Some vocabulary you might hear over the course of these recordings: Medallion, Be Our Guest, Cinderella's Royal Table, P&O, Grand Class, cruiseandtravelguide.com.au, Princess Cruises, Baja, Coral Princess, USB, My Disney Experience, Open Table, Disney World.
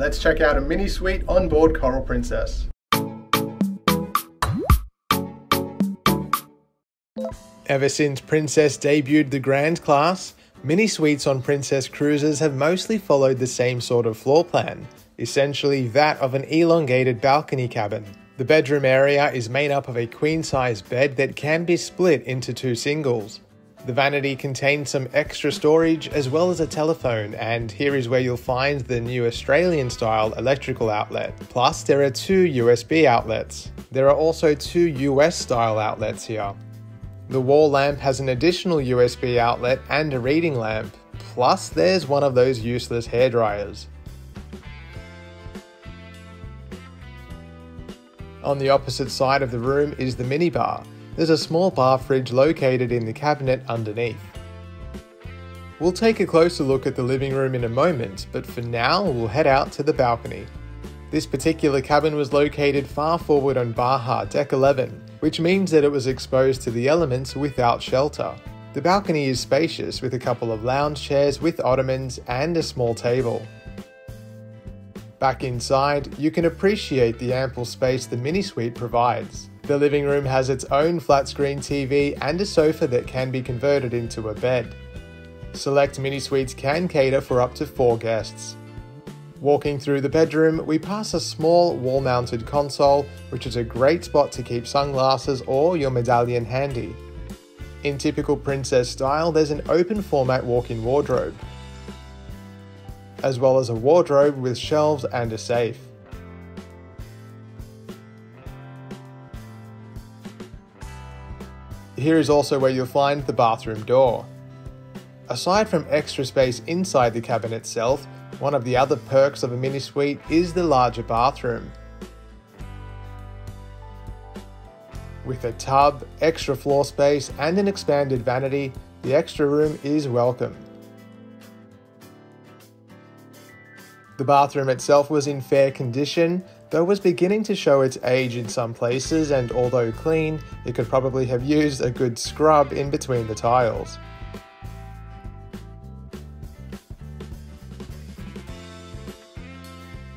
let's check out a mini suite on board Coral Princess. Ever since Princess debuted the Grand Class, mini suites on Princess Cruises have mostly followed the same sort of floor plan, essentially that of an elongated balcony cabin. The bedroom area is made up of a queen-size bed that can be split into two singles. The vanity contains some extra storage as well as a telephone, and here is where you'll find the new Australian-style electrical outlet. Plus, there are two USB outlets. There are also two US-style outlets here. The wall lamp has an additional USB outlet and a reading lamp, plus there's one of those useless hairdryers. On the opposite side of the room is the minibar. There's a small bar fridge located in the cabinet underneath. We'll take a closer look at the living room in a moment, but for now we'll head out to the balcony. This particular cabin was located far forward on Baja, deck 11, which means that it was exposed to the elements without shelter. The balcony is spacious with a couple of lounge chairs with ottomans and a small table. Back inside, you can appreciate the ample space the mini suite provides. The living room has its own flat-screen TV and a sofa that can be converted into a bed. Select mini suites can cater for up to 4 guests. Walking through the bedroom, we pass a small wall-mounted console, which is a great spot to keep sunglasses or your medallion handy. In typical princess style, there's an open-format walk-in wardrobe, as well as a wardrobe with shelves and a safe. Here is also where you'll find the bathroom door. Aside from extra space inside the cabin itself, one of the other perks of a mini suite is the larger bathroom, with a tub, extra floor space and an expanded vanity. The extra room is welcome. The bathroom itself was in fair condition, though was beginning to show its age in some places, and although clean, it could probably have used a good scrub in between the tiles.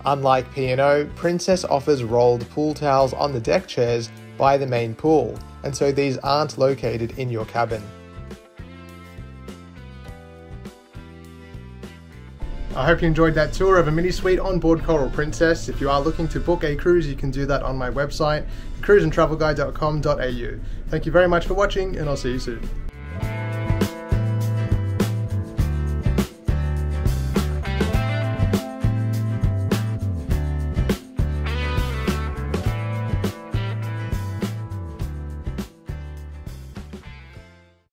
Unlike P&O, Princess offers rolled pool towels on the deck chairs by the main pool, and so these aren't located in your cabin. I hope you enjoyed that tour of a mini suite on board Coral Princess. If you are looking to book a cruise, you can do that on my website, cruiseandtravelguide.com.au. Thank you very much for watching, and I'll see you soon.